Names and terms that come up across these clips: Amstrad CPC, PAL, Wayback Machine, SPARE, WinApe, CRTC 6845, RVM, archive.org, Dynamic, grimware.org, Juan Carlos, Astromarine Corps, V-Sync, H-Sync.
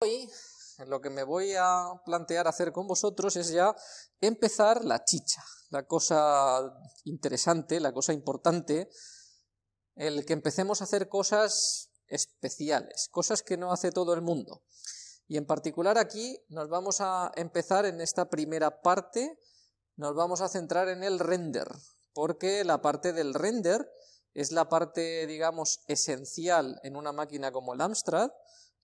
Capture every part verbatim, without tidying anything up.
Hoy lo que me voy a plantear hacer con vosotros es ya empezar la chicha, la cosa interesante, la cosa importante, el que empecemos a hacer cosas especiales, cosas que no hace todo el mundo. Y en particular aquí nos vamos a empezar en esta primera parte, nos vamos a centrar en el render, porque la parte del render es la parte, digamos, esencial en una máquina como el Amstrad.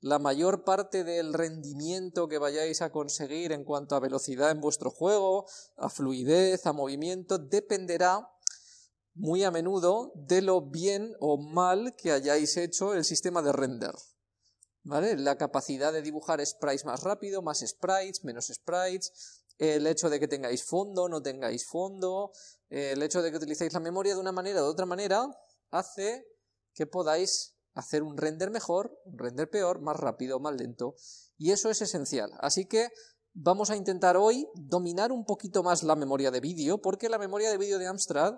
La mayor parte del rendimiento que vayáis a conseguir en cuanto a velocidad en vuestro juego, a fluidez, a movimiento, dependerá muy a menudo de lo bien o mal que hayáis hecho el sistema de render. ¿Vale? La capacidad de dibujar sprites más rápido, más sprites, menos sprites, el hecho de que tengáis fondo, no tengáis fondo, el hecho de que utilicéis la memoria de una manera o de otra manera, hace que podáis hacer un render mejor, un render peor, más rápido, más lento, y eso es esencial. Así que vamos a intentar hoy dominar un poquito más la memoria de vídeo, porque la memoria de vídeo de Amstrad,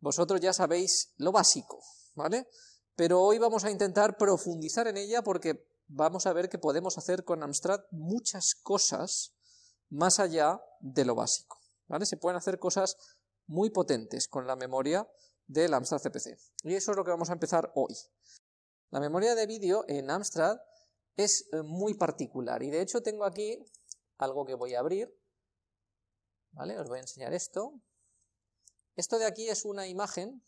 vosotros ya sabéis lo básico, ¿vale? Pero hoy vamos a intentar profundizar en ella porque vamos a ver que podemos hacer con Amstrad muchas cosas más allá de lo básico, ¿vale? Se pueden hacer cosas muy potentes con la memoria del Amstrad C P C, y eso es lo que vamos a empezar hoy. La memoria de vídeo en Amstrad es muy particular, y de hecho tengo aquí algo que voy a abrir, ¿vale? Os voy a enseñar esto. Esto de aquí es una imagen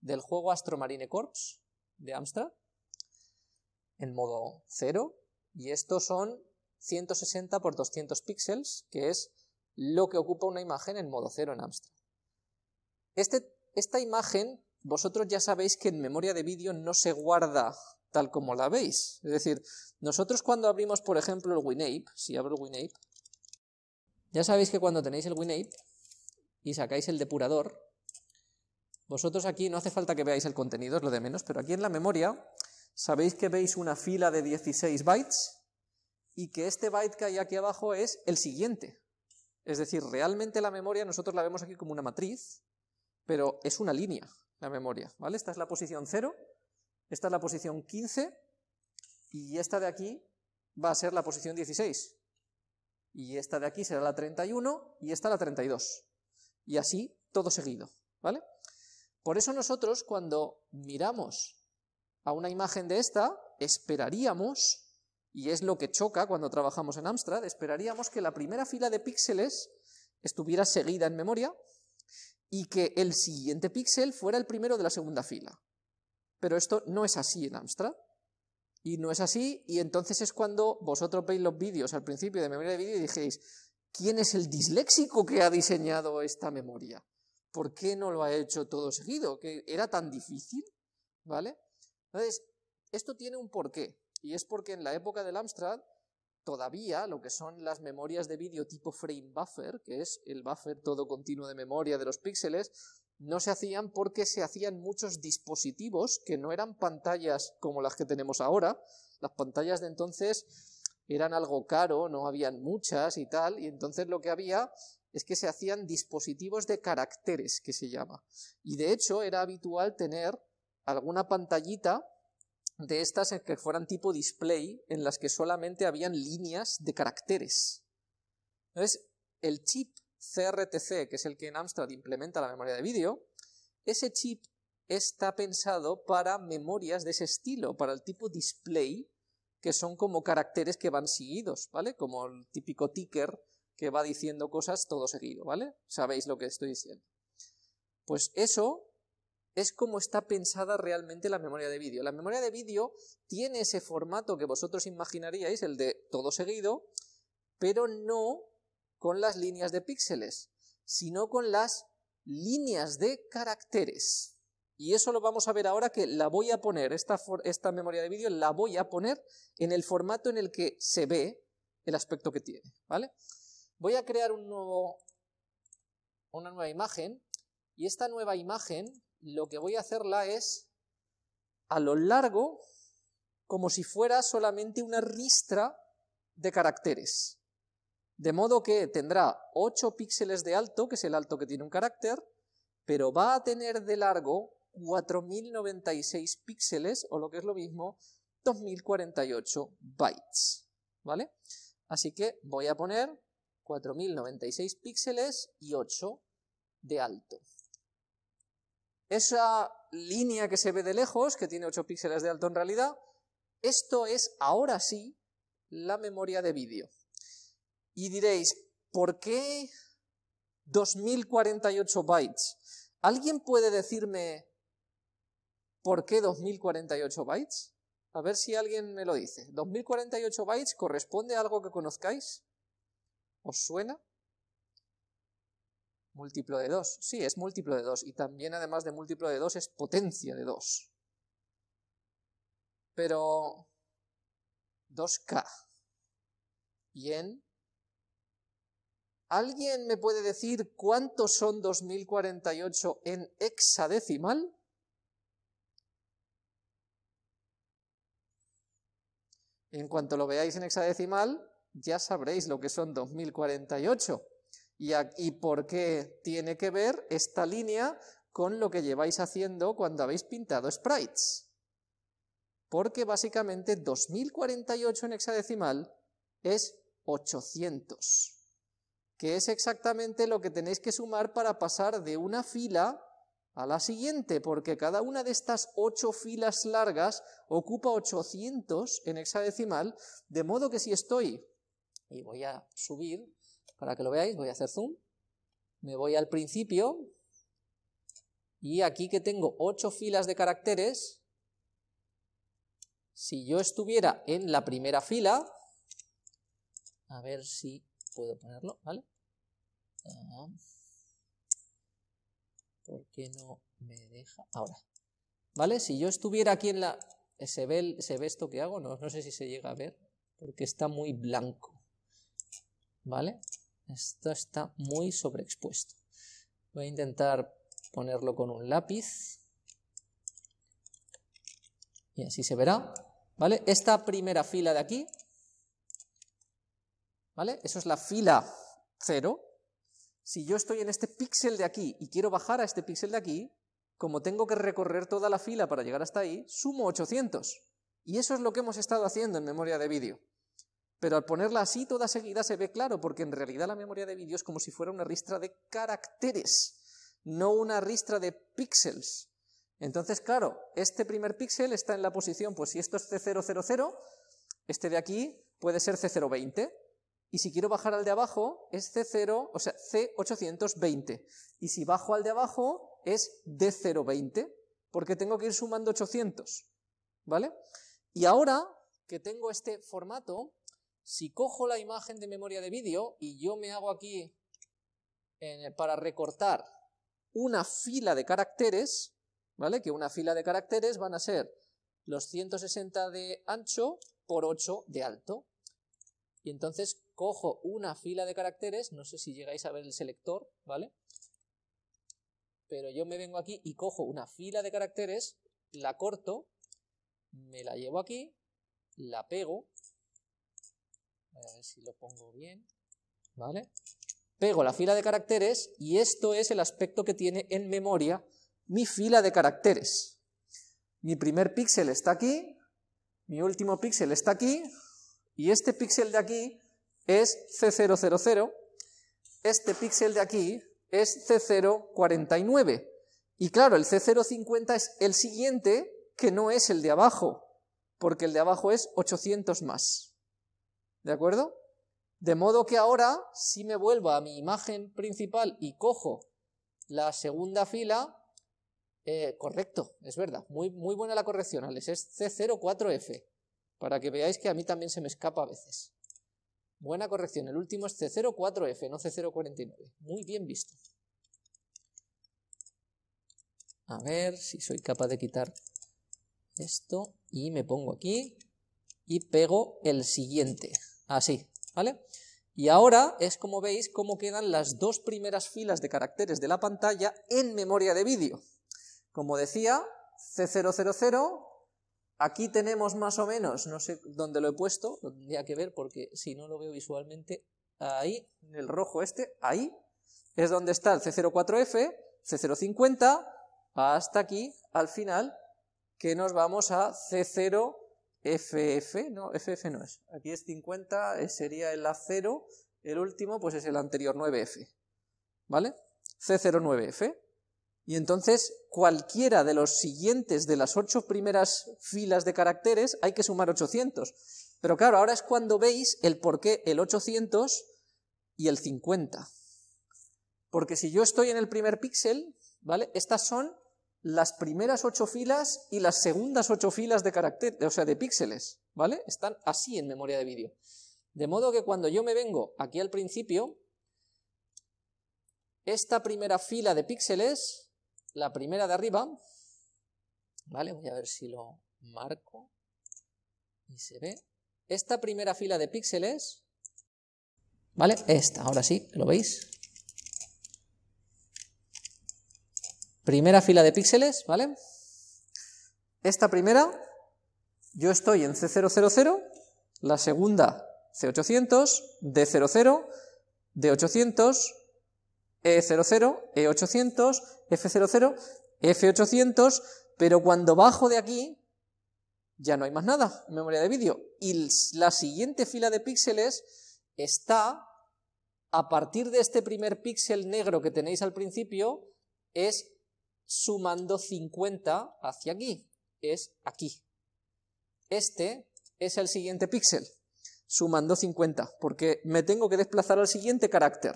del juego Astromarine Corps de Amstrad, en modo cero, y estos son ciento sesenta por doscientos píxeles, que es lo que ocupa una imagen en modo cero en Amstrad. Este, esta imagen, vosotros ya sabéis que en memoria de vídeo no se guarda tal como la veis. Es decir, nosotros cuando abrimos, por ejemplo, el WinApe, si abro el WinApe, ya sabéis que cuando tenéis el WinApe y sacáis el depurador, vosotros aquí no hace falta que veáis el contenido, es lo de menos, pero aquí en la memoria sabéis que veis una fila de dieciséis bytes y que este byte que hay aquí abajo es el siguiente. Es decir, realmente la memoria nosotros la vemos aquí como una matriz, pero es una línea la memoria, ¿vale? Esta es la posición cero, esta es la posición quince y esta de aquí va a ser la posición dieciséis. Y esta de aquí será la treinta y uno y esta la treinta y dos. Y así todo seguido, ¿vale? Por eso nosotros cuando miramos a una imagen de esta, esperaríamos, y es lo que choca cuando trabajamos en Amstrad, esperaríamos que la primera fila de píxeles estuviera seguida en memoria y que el siguiente píxel fuera el primero de la segunda fila. Pero esto no es así en Amstrad, y no es así, y entonces es cuando vosotros veis los vídeos al principio de memoria de vídeo y dijéis, ¿quién es el disléxico que ha diseñado esta memoria? ¿Por qué no lo ha hecho todo seguido? ¿Que era tan difícil? ¿Vale? Entonces, esto tiene un porqué. Y es porque en la época del Amstrad todavía lo que son las memorias de vídeo tipo frame buffer, que es el buffer todo continuo de memoria de los píxeles, no se hacían porque se hacían muchos dispositivos que no eran pantallas como las que tenemos ahora. Las pantallas de entonces eran algo caro, no habían muchas y tal, y entonces lo que había es que se hacían dispositivos de caracteres, que se llama. Y de hecho era habitual tener alguna pantallita de estas en que fueran tipo display, en las que solamente habían líneas de caracteres. Entonces, el chip C R T C, que es el que en Amstrad implementa la memoria de vídeo, ese chip está pensado para memorias de ese estilo, para el tipo display, que son como caracteres que van seguidos, ¿vale? Como el típico ticker que va diciendo cosas todo seguido, ¿vale? Sabéis lo que estoy diciendo. Pues eso es como está pensada realmente la memoria de vídeo. La memoria de vídeo tiene ese formato que vosotros imaginaríais, el de todo seguido, pero no con las líneas de píxeles, sino con las líneas de caracteres. Y eso lo vamos a ver ahora, que la voy a poner, esta, esta memoria de vídeo la voy a poner en el formato en el que se ve el aspecto que tiene, ¿vale? Voy a crear un nuevo, una nueva imagen, y esta nueva imagen lo que voy a hacerla es a lo largo, como si fuera solamente una ristra de caracteres. De modo que tendrá ocho píxeles de alto, que es el alto que tiene un carácter, pero va a tener de largo cuatro mil noventa y seis píxeles, o lo que es lo mismo, dos mil cuarenta y ocho bytes, ¿vale? Así que voy a poner cuatro mil noventa y seis píxeles y ocho de alto. Esa línea que se ve de lejos, que tiene ocho píxeles de alto en realidad, esto es, ahora sí, la memoria de vídeo. Y diréis, ¿por qué dos mil cuarenta y ocho bytes? ¿Alguien puede decirme por qué dos mil cuarenta y ocho bytes? A ver si alguien me lo dice. ¿dos mil cuarenta y ocho bytes corresponde a algo que conozcáis? ¿Os suena? Múltiplo de dos. Sí, es múltiplo de dos. Y también, además de múltiplo de dos, es potencia de dos. Pero dos K. Bien. ¿Alguien me puede decir cuántos son dos mil cuarenta y ocho en hexadecimal? En cuanto lo veáis en hexadecimal, ya sabréis lo que son dos mil cuarenta y ocho. Y, aquí, y por qué tiene que ver esta línea con lo que lleváis haciendo cuando habéis pintado sprites. Porque básicamente dos mil cuarenta y ocho en hexadecimal es ochocientos. Que es exactamente lo que tenéis que sumar para pasar de una fila a la siguiente, porque cada una de estas ocho filas largas ocupa ochocientos en hexadecimal, de modo que si estoy, y voy a subir para que lo veáis, voy a hacer zoom, me voy al principio, y aquí que tengo ocho filas de caracteres, si yo estuviera en la primera fila, a ver si puedo ponerlo, ¿vale? ¿Por qué no me deja? Ahora, ¿vale? Si yo estuviera aquí en la... ¿Se ve, el... ¿Se ve esto que hago? No, no sé si se llega a ver, porque está muy blanco, ¿vale? Esto está muy sobreexpuesto. Voy a intentar ponerlo con un lápiz. Y así se verá, ¿vale? Esta primera fila de aquí, ¿vale? Eso es la fila cero. Si yo estoy en este píxel de aquí y quiero bajar a este píxel de aquí, como tengo que recorrer toda la fila para llegar hasta ahí, sumo ochocientos. Y eso es lo que hemos estado haciendo en memoria de vídeo. Pero al ponerla así toda seguida se ve claro, porque en realidad la memoria de vídeo es como si fuera una ristra de caracteres, no una ristra de píxeles. Entonces, claro, este primer píxel está en la posición, pues si esto es C cero cero cero, este de aquí puede ser C cero veinte. Y si quiero bajar al de abajo, es C cero, o sea, C ochocientos veinte. Y si bajo al de abajo, es D cero veinte, porque tengo que ir sumando ochocientos, ¿vale? Y ahora que tengo este formato, si cojo la imagen de memoria de vídeo y yo me hago aquí eh, para recortar una fila de caracteres, ¿vale? Que una fila de caracteres van a ser los ciento sesenta de ancho por ocho de alto. Y entonces cojo una fila de caracteres, no sé si llegáis a ver el selector, ¿vale? Pero yo me vengo aquí y cojo una fila de caracteres, la corto, me la llevo aquí, la pego, a ver si lo pongo bien, ¿vale? Pego la fila de caracteres y esto es el aspecto que tiene en memoria mi fila de caracteres. Mi primer píxel está aquí, mi último píxel está aquí, y este píxel de aquí es C cero cero cero, este píxel de aquí es C cero cuarenta y nueve. Y claro, el C cero cincuenta es el siguiente, que no es el de abajo, porque el de abajo es ochocientos más. ¿De acuerdo? De modo que ahora, si me vuelvo a mi imagen principal y cojo la segunda fila, eh, correcto, es verdad, muy, muy buena la corrección, Alex, es C cero cuatro F. Para que veáis que a mí también se me escapa a veces. Buena corrección, el último es C cero cuatro F, no C cero cuarenta y nueve. Muy bien visto. A ver si soy capaz de quitar esto y me pongo aquí y pego el siguiente, así, ¿vale? Y ahora es como veis cómo quedan las dos primeras filas de caracteres de la pantalla en memoria de vídeo. Como decía, C cero cero cero... Aquí tenemos más o menos, no sé dónde lo he puesto, lo tendría que ver porque si no lo veo visualmente, ahí, en el rojo este, ahí, es donde está el C cero cuatro F, C cero cincuenta hasta aquí, al final, que nos vamos a C cero F F, no, F F no es, aquí es cincuenta, sería el A cero, el último pues es el anterior nueve F, ¿vale? C cero nueve F, y entonces cualquiera de los siguientes de las ocho primeras filas de caracteres hay que sumar ochocientos, pero claro, ahora es cuando veis el por qué el ochocientos y el cincuenta, porque si yo estoy en el primer píxel, ¿vale? Estas son las primeras ocho filas y las segundas ocho filas de caracteres, o sea, de píxeles, ¿vale? Están así en memoria de vídeo. De modo que cuando yo me vengo aquí al principio, esta primera fila de píxeles, la primera de arriba, ¿vale? Voy a ver si lo marco y se ve. Esta primera fila de píxeles, ¿vale? Esta, ahora sí, ¿lo veis? Primera fila de píxeles, ¿vale? Esta primera, yo estoy en C cero cero cero, la segunda C ochocientos, D cero cero, D ochocientos, E cero cero, E ochocientos, F cero cero, F ochocientos, pero cuando bajo de aquí ya no hay más nada en memoria de vídeo. Y la siguiente fila de píxeles está a partir de este primer píxel negro que tenéis al principio, es sumando cincuenta hacia aquí, es aquí. Este es el siguiente píxel, sumando cincuenta, porque me tengo que desplazar al siguiente carácter.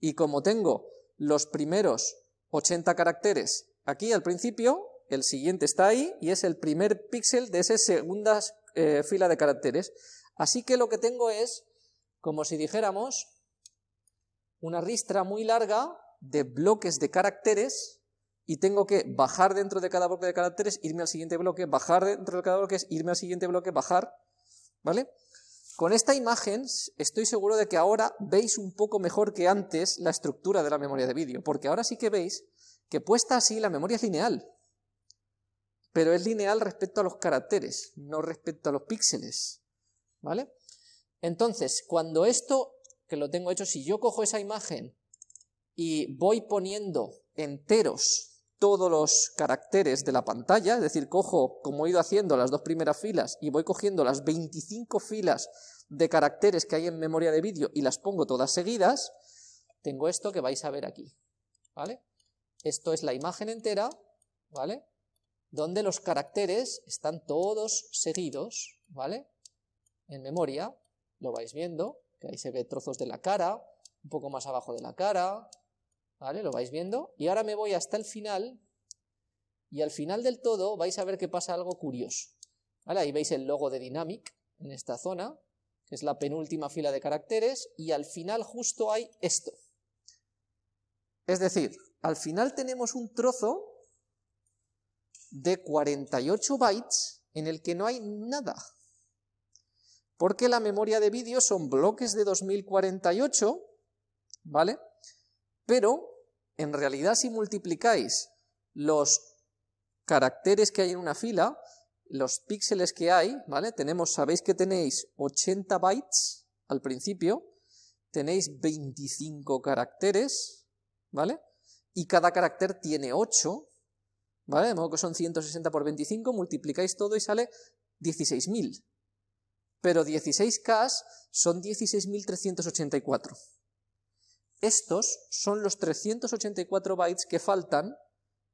Y como tengo los primeros ochenta caracteres aquí al principio, el siguiente está ahí y es el primer píxel de esa segunda eh, fila de caracteres. Así que lo que tengo es, como si dijéramos, una ristra muy larga de bloques de caracteres. Y tengo que bajar dentro de cada bloque de caracteres, irme al siguiente bloque, bajar dentro de cada bloque, irme al siguiente bloque, bajar, ¿vale? Con esta imagen estoy seguro de que ahora veis un poco mejor que antes la estructura de la memoria de vídeo, porque ahora sí que veis que puesta así la memoria es lineal, pero es lineal respecto a los caracteres, no respecto a los píxeles, ¿vale? Entonces, cuando esto, que lo tengo hecho, si yo cojo esa imagen y voy poniendo enteros todos los caracteres de la pantalla, es decir, cojo, como he ido haciendo, las dos primeras filas y voy cogiendo las veinticinco filas de caracteres que hay en memoria de vídeo y las pongo todas seguidas, tengo esto que vais a ver aquí, ¿vale? Esto es la imagen entera, ¿vale? Donde los caracteres están todos seguidos, ¿vale? En memoria, lo vais viendo, que ahí se ve trozos de la cara, un poco más abajo de la cara, ¿vale? Lo vais viendo, y ahora me voy hasta el final, y al final del todo vais a ver que pasa algo curioso, ¿vale? Ahí veis el logo de Dynamic en esta zona, que es la penúltima fila de caracteres, y al final justo hay esto. Es decir, al final tenemos un trozo de cuarenta y ocho bytes en el que no hay nada, porque la memoria de vídeo son bloques de dos mil cuarenta y ocho, ¿vale? Pero, en realidad, si multiplicáis los caracteres que hay en una fila, los píxeles que hay, ¿vale? Tenemos, sabéis que tenéis ochenta bytes al principio, tenéis veinticinco caracteres, ¿vale? Y cada carácter tiene ocho, ¿vale? De modo que son ciento sesenta por veinticinco, multiplicáis todo y sale dieciséis mil. Pero dieciséis K son dieciséis mil trescientos ochenta y cuatro. Estos son los trescientos ochenta y cuatro bytes que faltan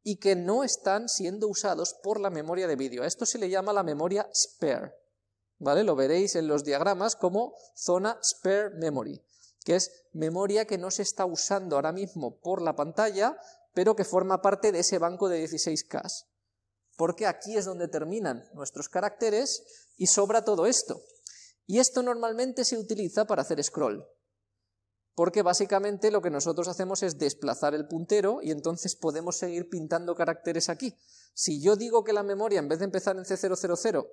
y que no están siendo usados por la memoria de vídeo. A esto se le llama la memoria SPARE, ¿vale? Lo veréis en los diagramas como zona SPARE memory, que es memoria que no se está usando ahora mismo por la pantalla, pero que forma parte de ese banco de dieciséis K, porque aquí es donde terminan nuestros caracteres y sobra todo esto. Y esto normalmente se utiliza para hacer scroll, porque básicamente lo que nosotros hacemos es desplazar el puntero y entonces podemos seguir pintando caracteres aquí. Si yo digo que la memoria, en vez de empezar en C cero cero cero,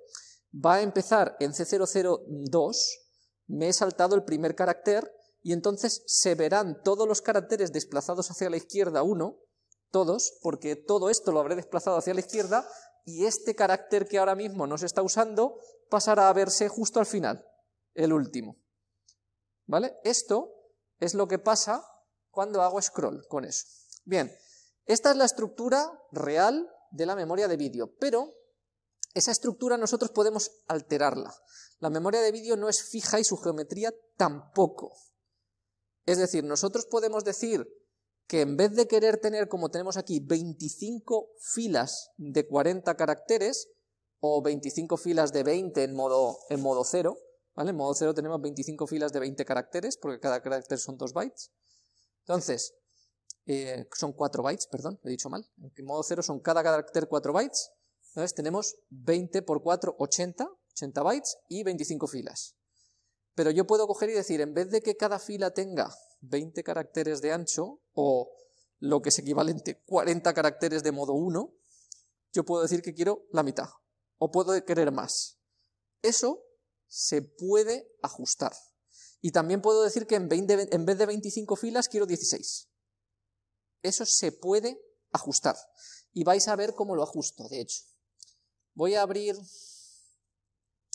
va a empezar en C cero cero dos, me he saltado el primer carácter y entonces se verán todos los caracteres desplazados hacia la izquierda uno, todos, porque todo esto lo habré desplazado hacia la izquierda y este carácter que ahora mismo no se está usando pasará a verse justo al final, el último, ¿vale? Esto es lo que pasa cuando hago scroll con eso. Bien, Esta es la estructura real de la memoria de vídeo, pero esa estructura nosotros podemos alterarla. La memoria de vídeo no es fija y su geometría tampoco. Es decir, nosotros podemos decir que en vez de querer tener, como tenemos aquí, veinticinco filas de cuarenta caracteres, o veinticinco filas de veinte en modo, en modo cero, ¿vale? En modo cero tenemos veinticinco filas de veinte caracteres, porque cada carácter son dos bytes. Entonces, eh, son cuatro bytes, perdón, he dicho mal. En modo cero son cada carácter cuatro bytes. Entonces tenemos veinte por cuatro, ochenta, ochenta bytes y veinticinco filas. Pero yo puedo coger y decir, en vez de que cada fila tenga veinte caracteres de ancho, o lo que es equivalente cuarenta caracteres de modo uno, yo puedo decir que quiero la mitad, o puedo querer más. Eso se puede ajustar. Y también puedo decir que en vez de veinticinco filas quiero dieciséis. Eso se puede ajustar. Y vais a ver cómo lo ajusto, de hecho. Voy a abrir...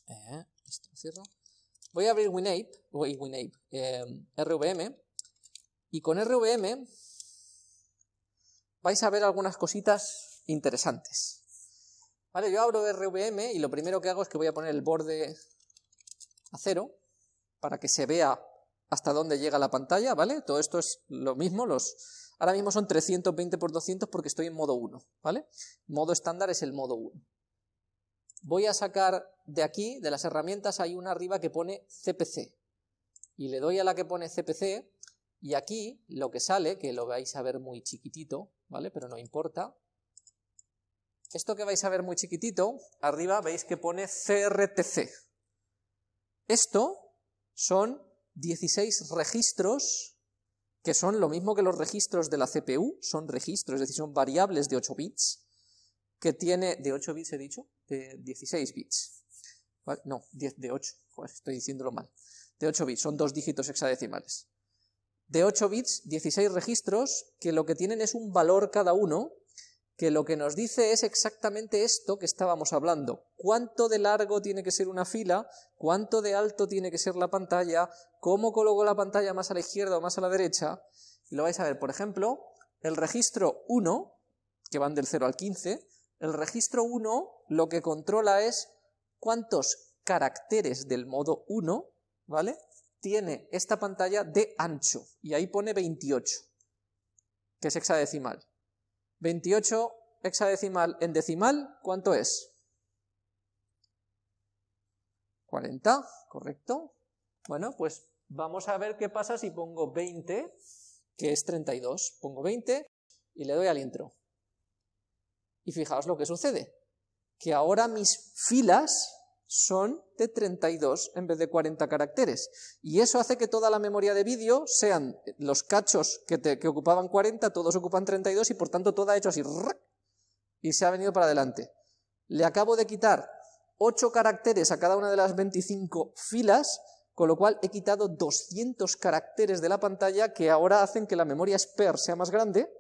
Eh, esto lo cierro. Voy a abrir WinApe, WinApe eh, R V M, y con R V M vais a ver algunas cositas interesantes. Vale, yo abro R V M y lo primero que hago es que voy a poner el borde a cero para que se vea hasta dónde llega la pantalla, ¿vale? Todo esto es lo mismo, los... ahora mismo son trescientos veinte por doscientos porque estoy en modo uno, ¿vale? Modo estándar es el modo uno. Voy a sacar de aquí, de las herramientas, hay una arriba que pone C P C. Y le doy a la que pone C P C, y aquí lo que sale, que lo vais a ver muy chiquitito, ¿vale? Pero no importa. Esto que vais a ver muy chiquitito, arriba veis que pone C R T C. Esto son dieciséis registros, que son lo mismo que los registros de la C P U, son registros, es decir, son variables de ocho bits, que tiene, de ocho bits he dicho, de dieciséis bits, ¿vale? No, de ocho, joder, estoy diciéndolo mal, de ocho bits, son dos dígitos hexadecimales, de ocho bits, dieciséis registros, que lo que tienen es un valor cada uno, que lo que nos dice es exactamente esto que estábamos hablando, cuánto de largo tiene que ser una fila, cuánto de alto tiene que ser la pantalla, cómo coloco la pantalla más a la izquierda o más a la derecha, y lo vais a ver, por ejemplo, el registro uno, que van del cero al quince, el registro uno lo que controla es cuántos caracteres del modo uno, ¿vale? Tiene esta pantalla de ancho, y ahí pone veintiocho, que es hexadecimal. veintiocho hexadecimal en decimal, ¿cuánto es? cuarenta, correcto. Bueno, pues vamos a ver qué pasa si pongo veinte, que es treinta y dos, pongo veinte y le doy al intro. Y fijaos lo que sucede, que ahora mis filas son de treinta y dos en vez de cuarenta caracteres. Y eso hace que toda la memoria de vídeo sean los cachos que, te, que ocupaban cuarenta, todos ocupan treinta y dos y por tanto todo ha hecho así. Y se ha venido para adelante. Le acabo de quitar ocho caracteres a cada una de las veinticinco filas, con lo cual he quitado doscientos caracteres de la pantalla que ahora hacen que la memoria SPARE sea más grande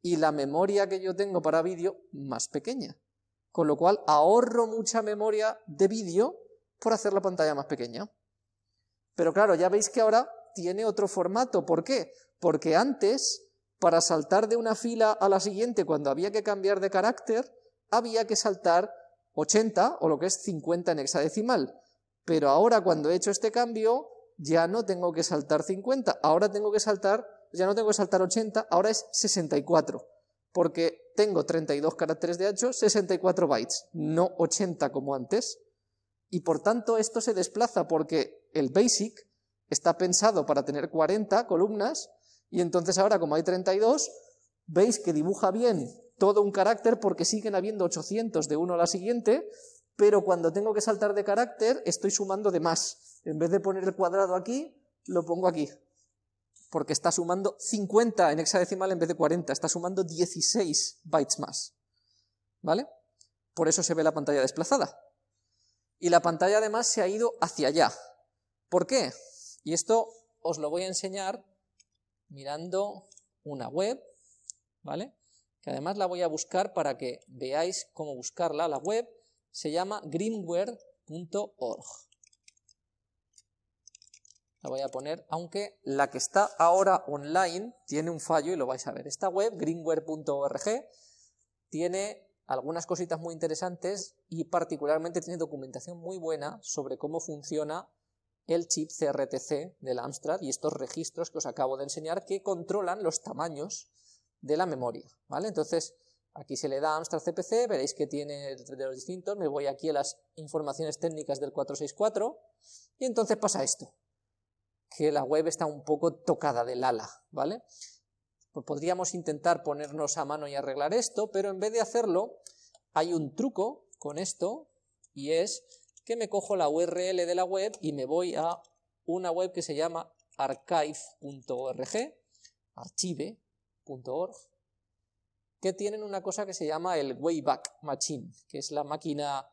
y la memoria que yo tengo para vídeo más pequeña, con lo cual ahorro mucha memoria de vídeo por hacer la pantalla más pequeña. Pero claro, ya veis que ahora tiene otro formato, ¿por qué? Porque antes, para saltar de una fila a la siguiente cuando había que cambiar de carácter, había que saltar ochenta o lo que es cincuenta en hexadecimal, pero ahora cuando he hecho este cambio ya no tengo que saltar cincuenta, ahora tengo que saltar ya no tengo que saltar ochenta, ahora es sesenta y cuatro, porque tengo treinta y dos caracteres de ancho, sesenta y cuatro bytes, no ochenta como antes, y por tanto esto se desplaza porque el BASIC está pensado para tener cuarenta columnas, y entonces ahora como hay treinta y dos, veis que dibuja bien todo un carácter porque siguen habiendo ochocientos de uno a la siguiente, pero cuando tengo que saltar de carácter estoy sumando de más, en vez de poner el cuadrado aquí, lo pongo aquí. Porque está sumando cincuenta en hexadecimal en vez de cuarenta, está sumando dieciséis bytes más, ¿vale? Por eso se ve la pantalla desplazada. Y la pantalla además se ha ido hacia allá. ¿Por qué? Y esto os lo voy a enseñar mirando una web, ¿vale? Que además la voy a buscar para que veáis cómo buscarla. La web se llama grimware punto org. la voy a poner, aunque la que está ahora online tiene un fallo y lo vais a ver. Esta web, grimware punto org, tiene algunas cositas muy interesantes y particularmente tiene documentación muy buena sobre cómo funciona el chip C R T C de la Amstrad y estos registros que os acabo de enseñar que controlan los tamaños de la memoria, ¿vale? Entonces, aquí se le da a Amstrad C P C, veréis que tiene de los distintos, me voy aquí a las informaciones técnicas del cuatro seis cuatro y entonces pasa esto, que la web está un poco tocada del ala, ¿vale? Pues podríamos intentar ponernos a mano y arreglar esto, pero en vez de hacerlo, hay un truco con esto y es que me cojo la U R L de la web y me voy a una web que se llama archive punto org, archive punto org, que tienen una cosa que se llama el Wayback Machine, que es la máquina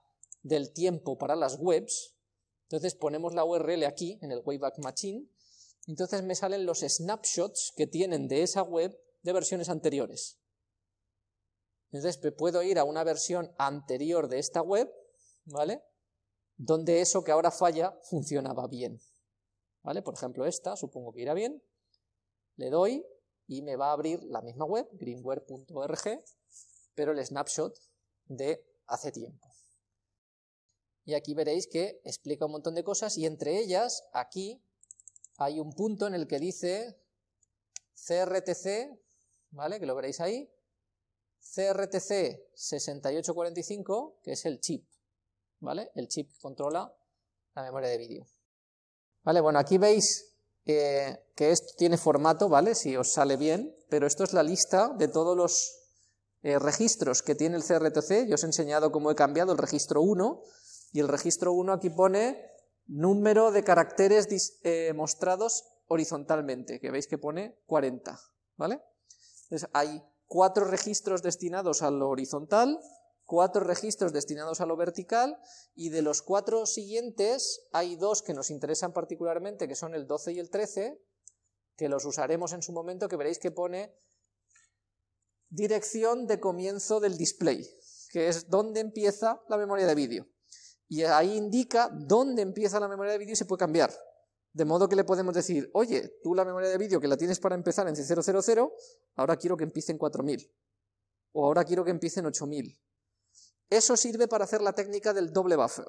del tiempo para las webs. Entonces ponemos la U R L aquí, en el Wayback Machine, entonces me salen los snapshots que tienen de esa web de versiones anteriores. Entonces me puedo ir a una versión anterior de esta web, ¿vale?, donde eso que ahora falla funcionaba bien, ¿vale? Por ejemplo esta, supongo que irá bien, le doy y me va a abrir la misma web, grimware punto org, pero el snapshot de hace tiempo. Y aquí veréis que explica un montón de cosas y entre ellas, aquí hay un punto en el que dice C R T C, ¿vale?, que lo veréis ahí, C R T C seis ocho cuatro cinco, que es el chip, ¿vale? El chip controla la memoria de vídeo. Vale, bueno, aquí veis eh, que esto tiene formato, ¿vale? Si os sale bien, pero esto es la lista de todos los eh, registros que tiene el C R T C. Yo os he enseñado cómo he cambiado el registro uno, y el registro uno aquí pone número de caracteres dis, eh, mostrados horizontalmente, que veis que pone cuarenta, ¿vale? Entonces hay cuatro registros destinados a lo horizontal, cuatro registros destinados a lo vertical y de los cuatro siguientes hay dos que nos interesan particularmente, que son el doce y el trece, que los usaremos en su momento, que veréis que pone dirección de comienzo del display, que es donde empieza la memoria de vídeo. Y ahí indica dónde empieza la memoria de vídeo y se puede cambiar. De modo que le podemos decir, oye, tú la memoria de vídeo que la tienes para empezar en cero cero cero, ahora quiero que empiece en cuatro mil, o ahora quiero que empiece en ocho mil. Eso sirve para hacer la técnica del doble buffer.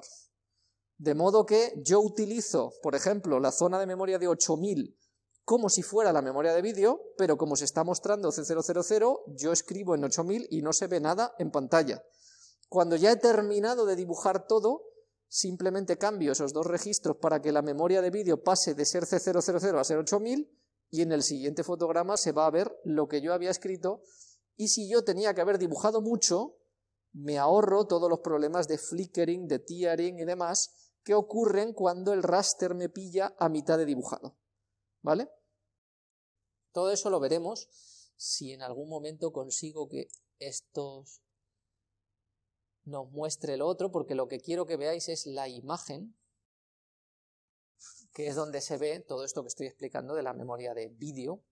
De modo que yo utilizo, por ejemplo, la zona de memoria de ocho mil como si fuera la memoria de vídeo, pero como se está mostrando cero cero cero, yo escribo en ocho mil y no se ve nada en pantalla. Cuando ya he terminado de dibujar todo, simplemente cambio esos dos registros para que la memoria de vídeo pase de ser cero cero cero a ser ocho mil y en el siguiente fotograma se va a ver lo que yo había escrito y si yo tenía que haber dibujado mucho, me ahorro todos los problemas de flickering, de tearing y demás que ocurren cuando el raster me pilla a mitad de dibujado, ¿vale? Todo eso lo veremos si en algún momento consigo que estos nos muestre lo otro, porque lo que quiero que veáis es la imagen, que es donde se ve todo esto que estoy explicando de la memoria de vídeo,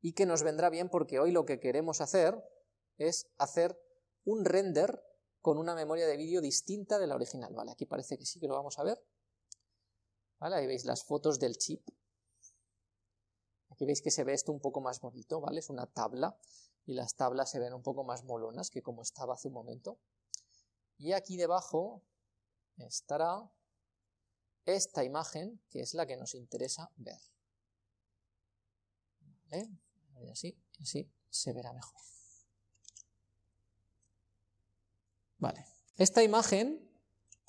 y que nos vendrá bien porque hoy lo que queremos hacer es hacer un render con una memoria de vídeo distinta de la original. Vale, aquí parece que sí que lo vamos a ver. Vale, ahí veis las fotos del chip. Aquí veis que se ve esto un poco más bonito, ¿vale? Es una tabla y las tablas se ven un poco más molonas que como estaba hace un momento. Y aquí debajo estará esta imagen que es la que nos interesa ver. ¿Vale? Así, así se verá mejor. Vale. Esta imagen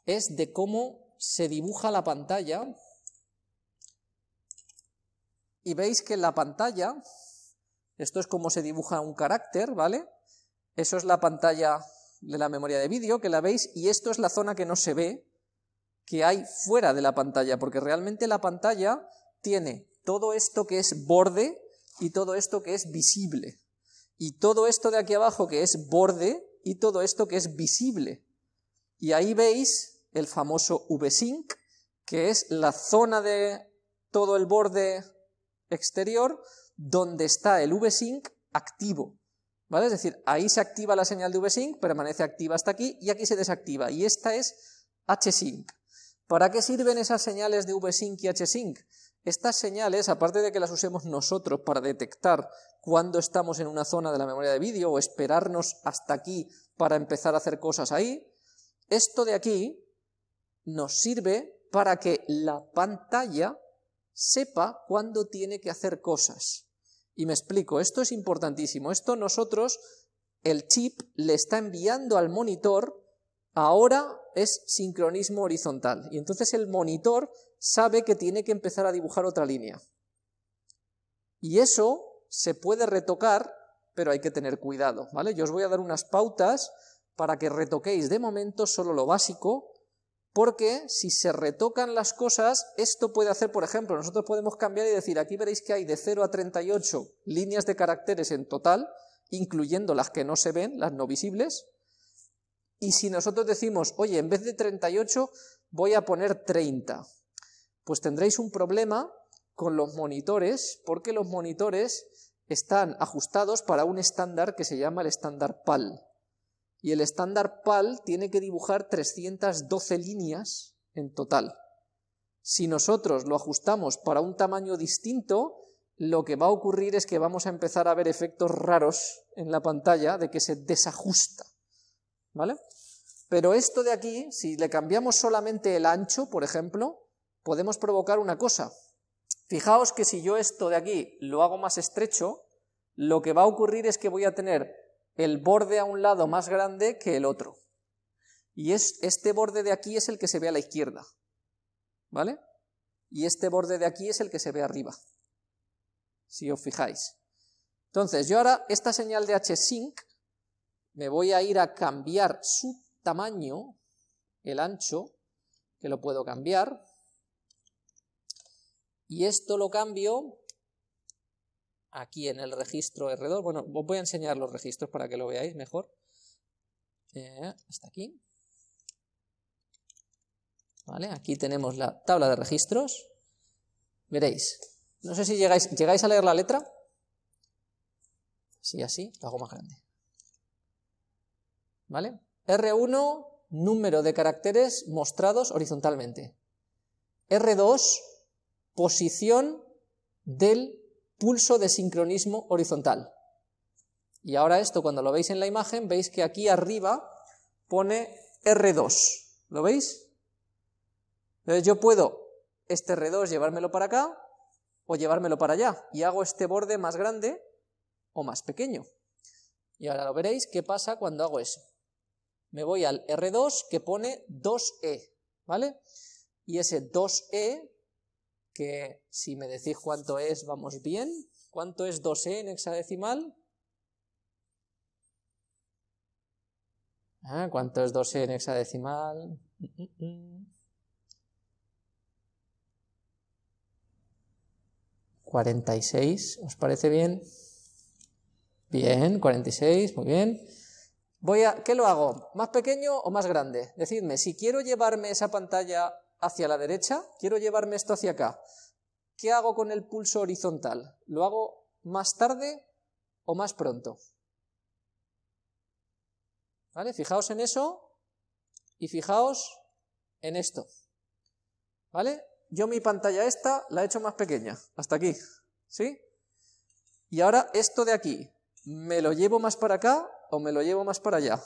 es de cómo se dibuja la pantalla y veis que la pantalla, esto es cómo se dibuja un carácter, ¿vale? Eso es la pantalla de la memoria de vídeo que la veis y esto es la zona que no se ve, que hay fuera de la pantalla, porque realmente la pantalla tiene todo esto que es borde y todo esto que es visible y todo esto de aquí abajo que es borde y todo esto que es visible. Y ahí veis el famoso V-Sync, que es la zona de todo el borde exterior donde está el V-Sync activo, ¿vale? Es decir, ahí se activa la señal de V-Sync, permanece activa hasta aquí y aquí se desactiva. Y esta es H-Sync. ¿Para qué sirven esas señales de V-Sync y H-Sync? Estas señales, aparte de que las usemos nosotros para detectar cuándo estamos en una zona de la memoria de vídeo o esperarnos hasta aquí para empezar a hacer cosas ahí, esto de aquí nos sirve para que la pantalla sepa cuándo tiene que hacer cosas. Y me explico, esto es importantísimo. Esto nosotros, el chip le está enviando al monitor, ahora es sincronismo horizontal, y entonces el monitor sabe que tiene que empezar a dibujar otra línea. Y eso se puede retocar, pero hay que tener cuidado, ¿vale? Yo os voy a dar unas pautas para que retoquéis de momento solo lo básico, porque si se retocan las cosas, esto puede hacer, por ejemplo, nosotros podemos cambiar y decir, aquí veréis que hay de cero a treinta y ocho líneas de caracteres en total, incluyendo las que no se ven, las no visibles, y si nosotros decimos, oye, en vez de treinta y ocho voy a poner treinta, pues tendréis un problema con los monitores, porque los monitores están ajustados para un estándar que se llama el estándar PAL. Y el estándar PAL tiene que dibujar trescientas doce líneas en total. Si nosotros lo ajustamos para un tamaño distinto, lo que va a ocurrir es que vamos a empezar a ver efectos raros en la pantalla de que se desajusta, ¿vale? Pero esto de aquí, si le cambiamos solamente el ancho, por ejemplo, podemos provocar una cosa. Fijaos que si yo esto de aquí lo hago más estrecho, lo que va a ocurrir es que voy a tener el borde a un lado más grande que el otro. Y es, este borde de aquí es el que se ve a la izquierda, ¿vale? Y este borde de aquí es el que se ve arriba, si os fijáis. Entonces, yo ahora esta señal de H-Sync me voy a ir a cambiar su tamaño, el ancho, que lo puedo cambiar. Y esto lo cambio aquí en el registro erre dos, bueno, os voy a enseñar los registros para que lo veáis mejor, eh, hasta aquí, vale, aquí tenemos la tabla de registros, veréis, no sé si llegáis, ¿llegáis a leer la letra? Sí, así, lo hago más grande, vale, erre uno, número de caracteres mostrados horizontalmente, erre dos, posición del pulso de sincronismo horizontal. Y ahora esto, cuando lo veis en la imagen, veis que aquí arriba pone erre dos. ¿Lo veis? Entonces yo puedo este erre dos llevármelo para acá o llevármelo para allá y hago este borde más grande o más pequeño. Y ahora lo veréis qué pasa cuando hago eso. Me voy al erre dos que pone dos E, ¿vale? Y ese dos E... que si me decís cuánto es, vamos bien. ¿Cuánto es dos E en hexadecimal? Ah, ¿cuánto es dos E en hexadecimal? cuarenta y seis, ¿os parece bien? Bien, cuarenta y seis, muy bien. Voy a, ¿qué lo hago? ¿Más pequeño o más grande? Decidme, si quiero llevarme esa pantalla hacia la derecha, quiero llevarme esto hacia acá. ¿Qué hago con el pulso horizontal? ¿Lo hago más tarde o más pronto? ¿Vale? Fijaos en eso y fijaos en esto. ¿Vale? Yo mi pantalla esta la he hecho más pequeña, hasta aquí, ¿sí? Y ahora esto de aquí, ¿me lo llevo más para acá o me lo llevo más para allá?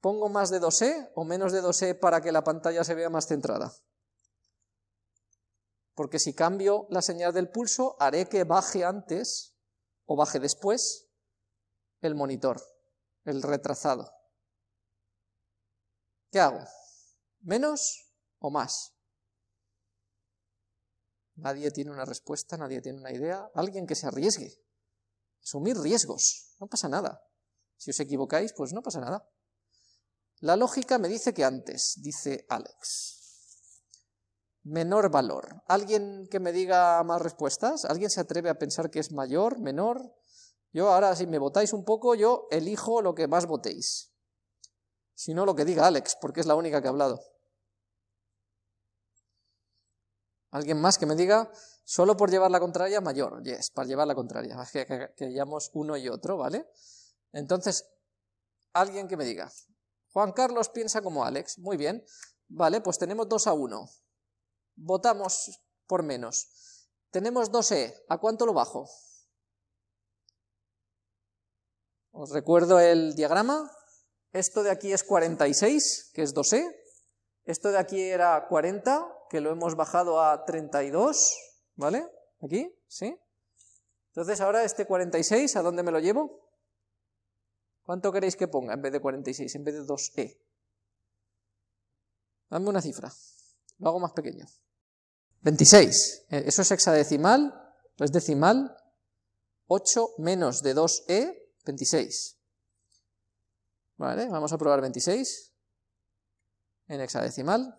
¿Pongo más de dos E o menos de dos E para que la pantalla se vea más centrada? Porque si cambio la señal del pulso, haré que baje antes o baje después el monitor, el retrasado. ¿Qué hago? ¿Menos o más? Nadie tiene una respuesta, nadie tiene una idea. Alguien que se arriesgue. Asumir riesgos, no pasa nada. Si os equivocáis, pues no pasa nada. La lógica me dice que antes, dice Alex. Menor valor. ¿Alguien que me diga más respuestas? ¿Alguien se atreve a pensar que es mayor, menor? Yo ahora, si me votáis un poco, yo elijo lo que más votéis. Si no, lo que diga Alex, porque es la única que ha hablado. ¿Alguien más que me diga, solo por llevar la contraria, mayor? Yes, para llevar la contraria. Es que, que, que llevamos uno y otro, ¿vale? Entonces, alguien que me diga. Juan Carlos piensa como Alex, muy bien, vale, pues tenemos dos a uno, votamos por menos. Tenemos dos E, ¿a cuánto lo bajo? Os recuerdo el diagrama, esto de aquí es cuarenta y seis, que es dos E, esto de aquí era cuarenta, que lo hemos bajado a treinta y dos, ¿vale? Aquí, ¿sí? Entonces ahora este cuarenta y seis, ¿a dónde me lo llevo? ¿Cuánto queréis que ponga en vez de cuarenta y seis, en vez de dos E? Dame una cifra, lo hago más pequeño. veintiséis, eso es hexadecimal, pues decimal, ocho menos de dos E, veintiséis. Vale, vamos a probar veintiséis en hexadecimal.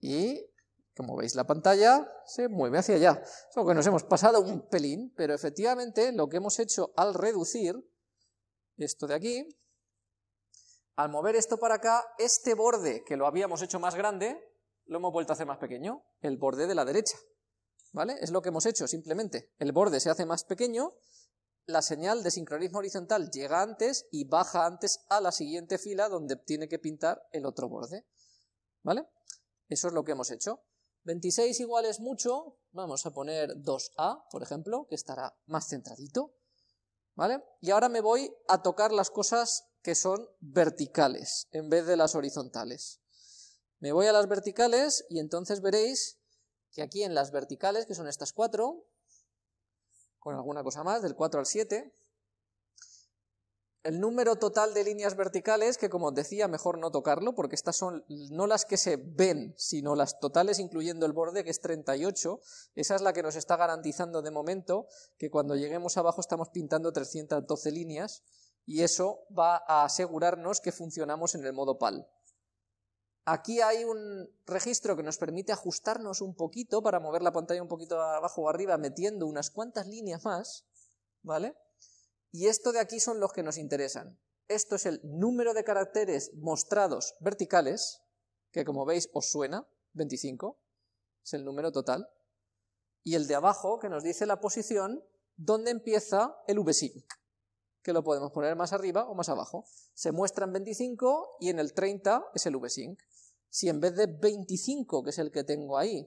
Y como veis la pantalla se mueve hacia allá. Solo que nos hemos pasado un pelín, pero efectivamente lo que hemos hecho al reducir esto de aquí, al mover esto para acá, este borde que lo habíamos hecho más grande, lo hemos vuelto a hacer más pequeño, el borde de la derecha. ¿Vale? Es lo que hemos hecho, simplemente. El borde se hace más pequeño, la señal de sincronismo horizontal llega antes y baja antes a la siguiente fila donde tiene que pintar el otro borde. ¿Vale? Eso es lo que hemos hecho. veintiséis igual es mucho, vamos a poner dos A, por ejemplo, que estará más centradito. ¿Vale? Y ahora me voy a tocar las cosas que son verticales en vez de las horizontales. Me voy a las verticales y entonces veréis que aquí en las verticales, que son estas cuatro, con alguna cosa más, del cuatro al siete, el número total de líneas verticales, que como os decía, mejor no tocarlo, porque estas son no las que se ven, sino las totales incluyendo el borde, que es treinta y ocho, esa es la que nos está garantizando de momento que cuando lleguemos abajo estamos pintando trescientas doce líneas, y eso va a asegurarnos que funcionamos en el modo PAL. Aquí hay un registro que nos permite ajustarnos un poquito para mover la pantalla un poquito abajo o arriba metiendo unas cuantas líneas más, ¿vale? Y esto de aquí son los que nos interesan. Esto es el número de caracteres mostrados verticales, que como veis os suena, veinticinco, es el número total. Y el de abajo que nos dice la posición donde empieza el VSync, que lo podemos poner más arriba o más abajo. Se muestra en veinticinco y en el treinta es el VSync. Si en vez de veinticinco, que es el que tengo ahí,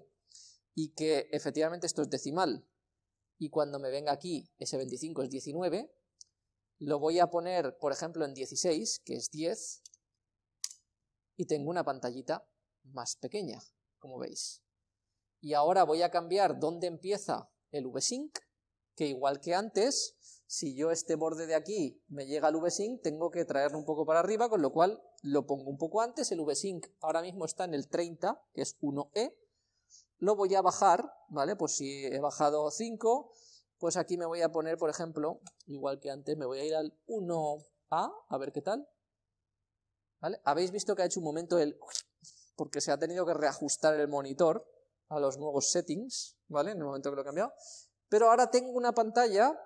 y que efectivamente esto es decimal, y cuando me venga aquí ese veinticinco es diecinueve, lo voy a poner, por ejemplo, en dieciséis, que es diez, y tengo una pantallita más pequeña, como veis. Y ahora voy a cambiar dónde empieza el VSync, que igual que antes, si yo este borde de aquí me llega al VSync, tengo que traerlo un poco para arriba, con lo cual lo pongo un poco antes. El VSync ahora mismo está en el treinta, que es uno E. Lo voy a bajar, ¿vale? Pues si he bajado cinco, pues aquí me voy a poner, por ejemplo, igual que antes, me voy a ir al uno A, a ver qué tal. ¿Vale? Habéis visto que ha hecho un momento el... porque se ha tenido que reajustar el monitor a los nuevos settings, ¿vale? En el momento que lo he cambiado. Pero ahora tengo una pantalla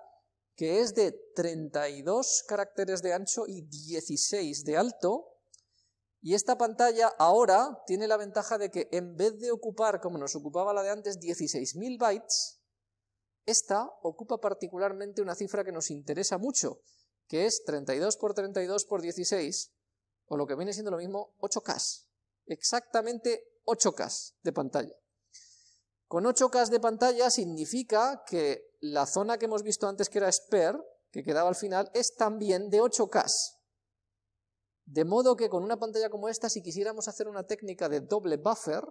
que es de treinta y dos caracteres de ancho y dieciséis de alto, y esta pantalla ahora tiene la ventaja de que en vez de ocupar, como nos ocupaba la de antes, dieciséis mil bytes, esta ocupa particularmente una cifra que nos interesa mucho, que es treinta y dos por treinta y dos por dieciséis, o lo que viene siendo lo mismo, ocho K, exactamente ocho K de pantalla. Con ocho K de pantalla significa que la zona que hemos visto antes, que era SPARE, que quedaba al final, es también de ocho K. De modo que con una pantalla como esta, si quisiéramos hacer una técnica de doble buffer,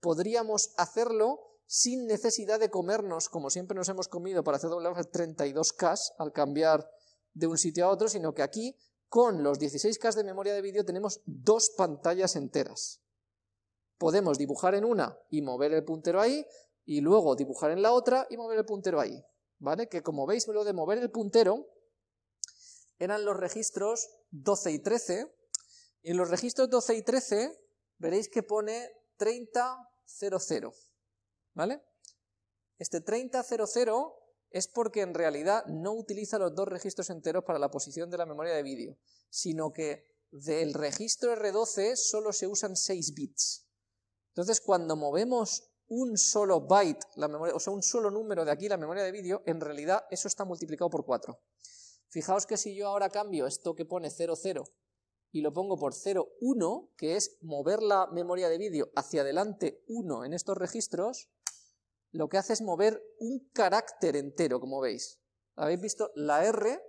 podríamos hacerlo sin necesidad de comernos, como siempre nos hemos comido para hacer doble buffer, treinta y dos K al cambiar de un sitio a otro, sino que aquí, con los dieciséis K de memoria de vídeo, tenemos dos pantallas enteras. Podemos dibujar en una y mover el puntero ahí, y luego dibujar en la otra y mover el puntero ahí, ¿vale? Que como veis, lo de mover el puntero eran los registros doce y trece, y en los registros doce y trece veréis que pone treinta cero cero, ¿vale? Este treinta cero cero es porque en realidad no utiliza los dos registros enteros para la posición de la memoria de vídeo, sino que del registro R doce solo se usan seis bits. Entonces, cuando movemos un solo byte, la memoria, o sea, un solo número de aquí, la memoria de vídeo, en realidad eso está multiplicado por cuatro. Fijaos que si yo ahora cambio esto que pone cero cero y lo pongo por cero uno, que es mover la memoria de vídeo hacia adelante uno en estos registros, lo que hace es mover un carácter entero, como veis. Habéis visto la R,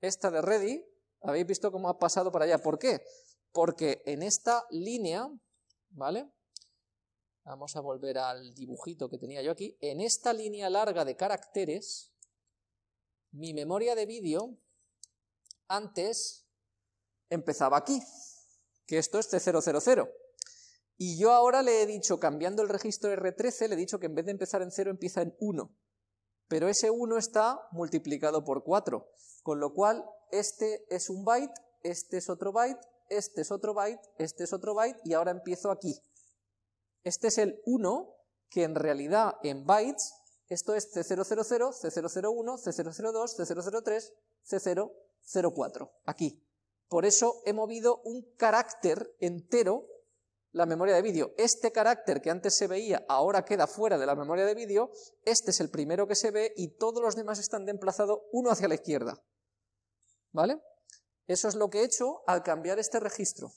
esta de ready, habéis visto cómo ha pasado para allá. ¿Por qué? Porque en esta línea, ¿vale? Vamos a volver al dibujito que tenía yo aquí. En esta línea larga de caracteres, mi memoria de vídeo antes empezaba aquí, que esto es C cero cero cero. Y yo ahora le he dicho, cambiando el registro R trece, le he dicho que en vez de empezar en cero empieza en uno. Pero ese uno está multiplicado por cuatro, con lo cual este es un byte, este es otro byte, este es otro byte, este es otro byte, y ahora empiezo aquí. Este es el uno, que en realidad en bytes, esto es C cero cero cero, C cero cero uno, C cero cero dos, C cero cero tres, C cero cero cuatro, aquí. Por eso he movido un carácter entero la memoria de vídeo. Este carácter que antes se veía ahora queda fuera de la memoria de vídeo, este es el primero que se ve y todos los demás están de emplazado uno hacia la izquierda. ¿Vale? Eso es lo que he hecho al cambiar este registro.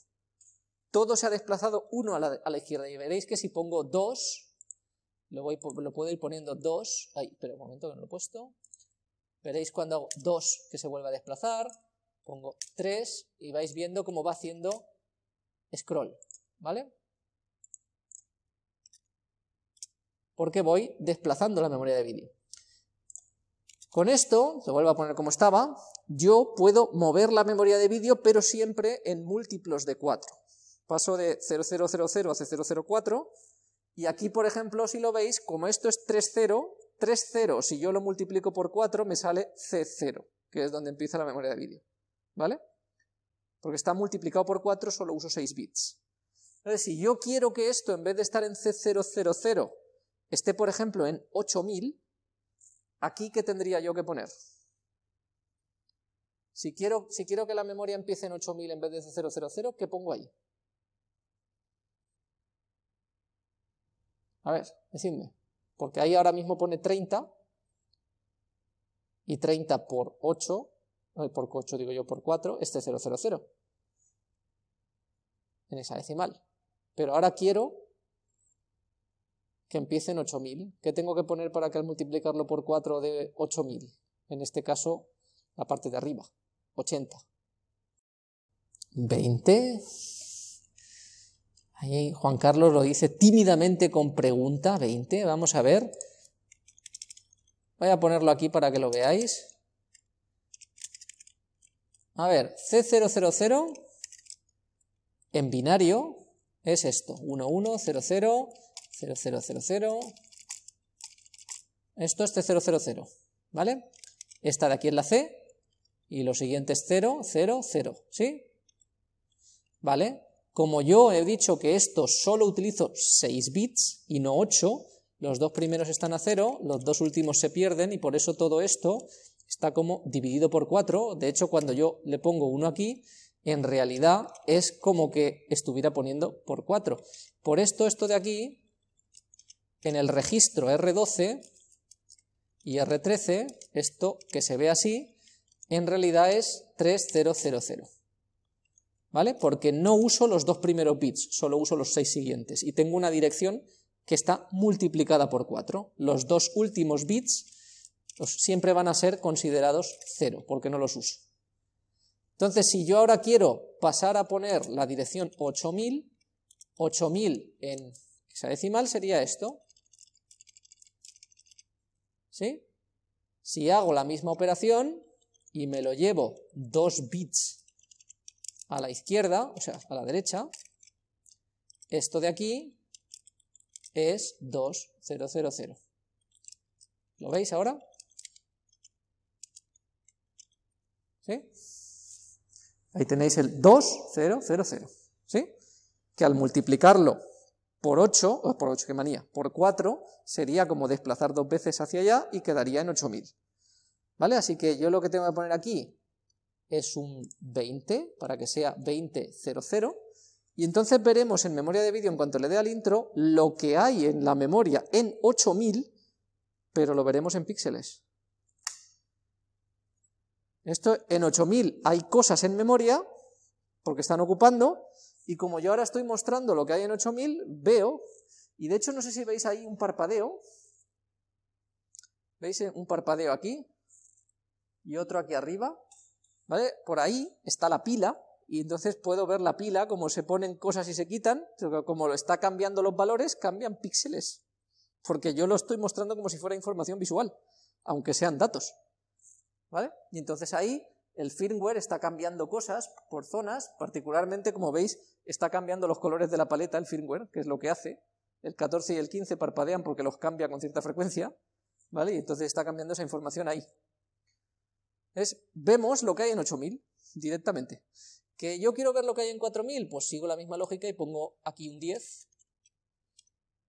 Todo se ha desplazado uno a la, a la izquierda y veréis que si pongo dos, lo, voy, lo puedo ir poniendo dos, ay, espera un momento que no lo he puesto, veréis cuando hago dos que se vuelve a desplazar, pongo tres y vais viendo cómo va haciendo scroll. ¿Vale? Porque voy desplazando la memoria de vídeo. Con esto, se vuelve a poner como estaba, yo puedo mover la memoria de vídeo, pero siempre en múltiplos de cuatro. Paso de cero cero cero cero a C cero cero cuatro, y aquí, por ejemplo, si lo veis, como esto es tres cero, tres cero, si yo lo multiplico por cuatro, me sale C cero, que es donde empieza la memoria de vídeo. ¿Vale? Porque está multiplicado por cuatro, solo uso seis bits. Entonces, si yo quiero que esto, en vez de estar en C cero cero cero, esté, por ejemplo, en ocho mil, ¿aquí qué tendría yo que poner? Si quiero, si quiero que la memoria empiece en ocho mil en vez de C cero cero cero, ¿qué pongo ahí? A ver, decidme. Porque ahí ahora mismo pone treinta, y treinta por ocho, no, por ocho digo yo, por cuatro, este es cero cero cero. En esa decimal. Pero ahora quiero que empiece en ocho mil. ¿Qué tengo que poner para que al multiplicarlo por cuatro de ocho mil? En este caso, la parte de arriba, ochenta. veinte. Ahí Juan Carlos lo dice tímidamente con pregunta, veinte. Vamos a ver. Voy a ponerlo aquí para que lo veáis. A ver, C cero cero cero en binario es esto, uno uno cero cero cero cero cero cero. Esto es C cero cero cero, ¿vale? Esta de aquí es la C y lo siguiente es cero cero cero, ¿sí? ¿Vale? Como yo he dicho que esto solo utilizo seis bits y no ocho, los dos primeros están a cero, los dos últimos se pierden y por eso todo esto está como dividido por cuatro. De hecho, cuando yo le pongo uno aquí, en realidad es como que estuviera poniendo por cuatro. Por esto, esto de aquí, en el registro R doce y R trece, esto que se ve así, en realidad es tres cero cero cero. ¿Vale? Porque no uso los dos primeros bits, solo uso los seis siguientes. Y tengo una dirección que está multiplicada por cuatro. Los dos últimos bits pues, siempre van a ser considerados cero, porque no los uso. Entonces, si yo ahora quiero pasar a poner la dirección ocho mil, ocho mil en esa decimal sería esto, ¿sí? Si hago la misma operación y me lo llevo dos bits a la izquierda, o sea, a la derecha, esto de aquí es dos cero cero cero. ¿Lo veis ahora? ¿Sí? Ahí tenéis el dos cero cero cero, ¿sí? Que al multiplicarlo por ocho, o por ocho, qué manía, por cuatro, sería como desplazar dos veces hacia allá y quedaría en ocho mil. ¿Vale? Así que yo lo que tengo que poner aquí es un veinte, para que sea veinte cero cero, y entonces veremos en memoria de vídeo, en cuanto le dé al intro, lo que hay en la memoria en ocho mil, pero lo veremos en píxeles. Esto en ocho mil hay cosas en memoria, porque están ocupando, y como yo ahora estoy mostrando lo que hay en ocho mil, veo, y de hecho no sé si veis ahí un parpadeo, ¿veis un parpadeo aquí? Y otro aquí arriba, ¿vale? Por ahí está la pila, y entonces puedo ver la pila, como se ponen cosas y se quitan, como está cambiando los valores, cambian píxeles, porque yo lo estoy mostrando como si fuera información visual, aunque sean datos, ¿vale? Y entonces ahí el firmware está cambiando cosas por zonas, particularmente, como veis, está cambiando los colores de la paleta el firmware, que es lo que hace, el catorce y el quince parpadean porque los cambia con cierta frecuencia, ¿vale? Y entonces está cambiando esa información ahí. Es, vemos lo que hay en ocho mil directamente. ¿Que yo quiero ver lo que hay en cuatro mil? Pues sigo la misma lógica y pongo aquí un diez,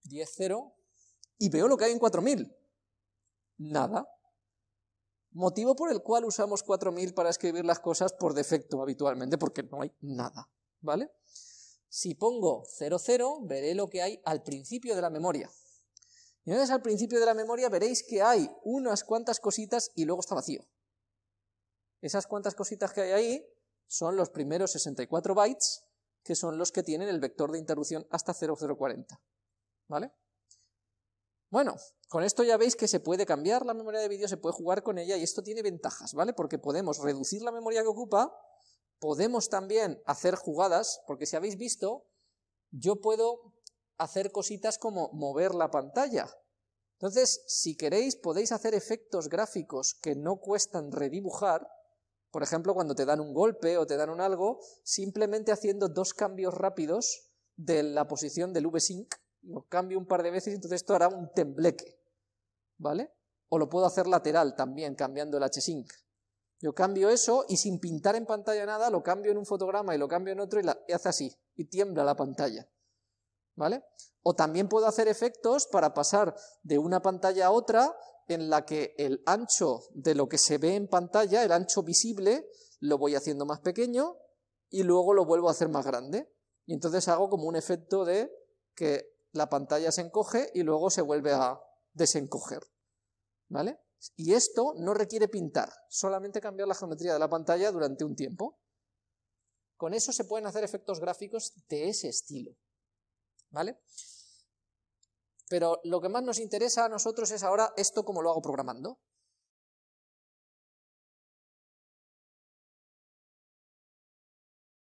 diez, cero, y veo lo que hay en cuatro mil. Nada. Motivo por el cual usamos cuatro mil para escribir las cosas por defecto habitualmente, porque no hay nada, ¿vale? Si pongo cero cero, veré lo que hay al principio de la memoria. Y entonces al principio de la memoria veréis que hay unas cuantas cositas y luego está vacío. Esas cuantas cositas que hay ahí son los primeros sesenta y cuatro bytes, que son los que tienen el vector de interrupción hasta cero cero cuarenta, ¿vale? Bueno, con esto ya veis que se puede cambiar la memoria de vídeo, se puede jugar con ella, y esto tiene ventajas, ¿vale? Porque podemos reducir la memoria que ocupa, podemos también hacer jugadas, porque si habéis visto, yo puedo hacer cositas como mover la pantalla. Entonces, si queréis, podéis hacer efectos gráficos que no cuestan redibujar, por ejemplo, cuando te dan un golpe o te dan un algo, simplemente haciendo dos cambios rápidos de la posición del V-Sync, lo cambio un par de veces y entonces esto hará un tembleque, ¿vale? O lo puedo hacer lateral también, cambiando el H-Sync. Yo cambio eso y sin pintar en pantalla nada, lo cambio en un fotograma y lo cambio en otro y, la, y hace así, y tiembla la pantalla, ¿vale? O también puedo hacer efectos para pasar de una pantalla a otra en la que el ancho de lo que se ve en pantalla, el ancho visible, lo voy haciendo más pequeño y luego lo vuelvo a hacer más grande. Y entonces hago como un efecto de que la pantalla se encoge y luego se vuelve a desencoger, ¿vale? Y esto no requiere pintar, solamente cambiar la geometría de la pantalla durante un tiempo. Con eso se pueden hacer efectos gráficos de ese estilo, ¿vale? Pero lo que más nos interesa a nosotros es ahora esto, cómo lo hago programando.